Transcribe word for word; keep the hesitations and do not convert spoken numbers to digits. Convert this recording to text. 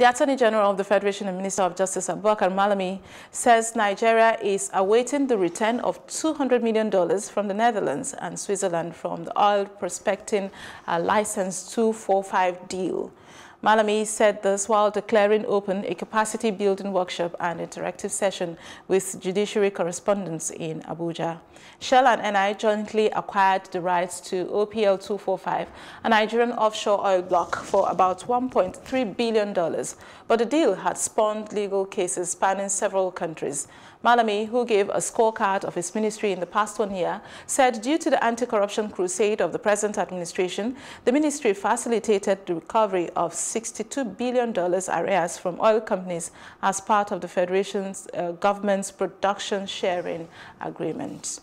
The Attorney General of the Federation and Minister of Justice, Abubakar Malami, says Nigeria is awaiting the return of two hundred million dollars from the Netherlands and Switzerland from the oil prospecting uh, license two forty-five deal. Malami said this while declaring open a capacity-building workshop and interactive session with judiciary correspondents in Abuja. Shell and N I jointly acquired the rights to O P L two forty-five, a Nigerian offshore oil block, for about one point three billion dollars, but the deal had spawned legal cases spanning several countries. Malami, who gave a scorecard of his ministry in the past one year, said due to the anti-corruption crusade of the present administration, the ministry facilitated the recovery of sixty-two billion dollars arrears from oil companies as part of the Federation's uh, government's production sharing agreement.